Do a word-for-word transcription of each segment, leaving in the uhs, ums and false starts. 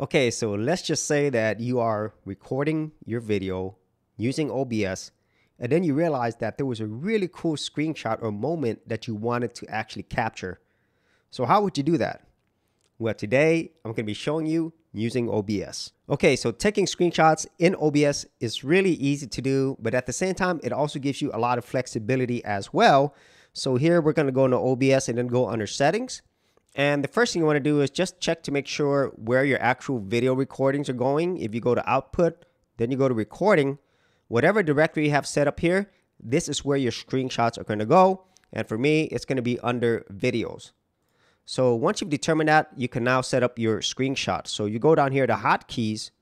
Okay, so let's just say that you are recording your video using O B S, and then you realize that there was a really cool screenshot or moment that you wanted to actually capture. So how would you do that? Well, today I'm gonna be showing you using O B S. Okay, so taking screenshots in O B S is really easy to do, but at the same time, it also gives you a lot of flexibility as well. So here we're gonna go into O B S and then go under settings. And the first thing you want to do is just check to make sure where your actual video recordings are going. If you go to output, then you go to recording, whatever directory you have set up here, this is where your screenshots are going to go. And for me, it's going to be under videos. So once you've determined that, you can now set up your screenshot. So you go down here to hotkeys.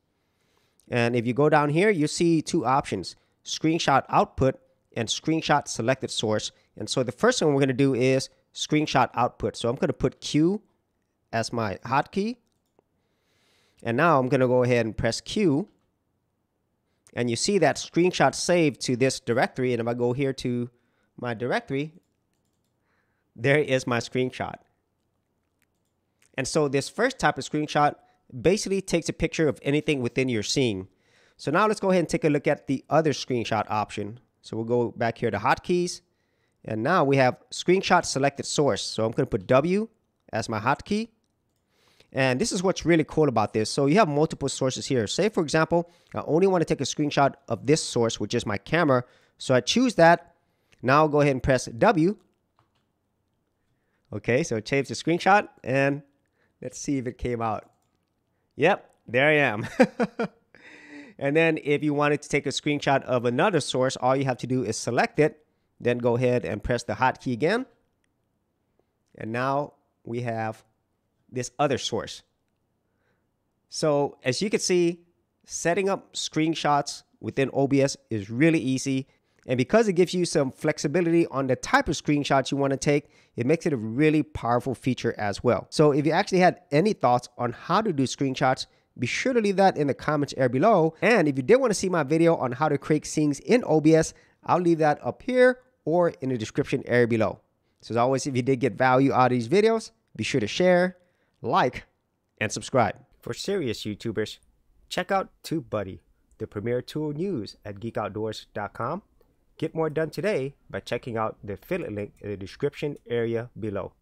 And if you go down here, you see two options, screenshot output and screenshot selected source. And so the first thing we're going to do is screenshot output. So I'm going to put Q as my hotkey. And now I'm going to go ahead and press Q. And you see that screenshot saved to this directory. And if I go here to my directory, there is my screenshot. And so this first type of screenshot basically takes a picture of anything within your scene. So now let's go ahead and take a look at the other screenshot option. So we'll go back here to hotkeys. And now we have screenshot selected source. So I'm going to put W as my hotkey. And this is what's really cool about this. So you have multiple sources here. Say, for example, I only want to take a screenshot of this source, which is my camera. So I choose that. Now I'll go ahead and press W. Okay, so it changed the screenshot. And let's see if it came out. Yep, there I am. And then if you wanted to take a screenshot of another source, all you have to do is select it. Then go ahead and press the hotkey again. And now we have this other source. So as you can see, setting up screenshots within O B S is really easy. And because it gives you some flexibility on the type of screenshots you want to take, it makes it a really powerful feature as well. So if you actually had any thoughts on how to do screenshots, be sure to leave that in the comments area below. And if you did want to see my video on how to create scenes in O B S, I'll leave that up here or in the description area below. So as always, if you did get value out of these videos, be sure to share, like, and subscribe. For serious YouTubers, check out TubeBuddy, the premier tool news at geek outdoors dot com. Get more done today by checking out the affiliate link in the description area below.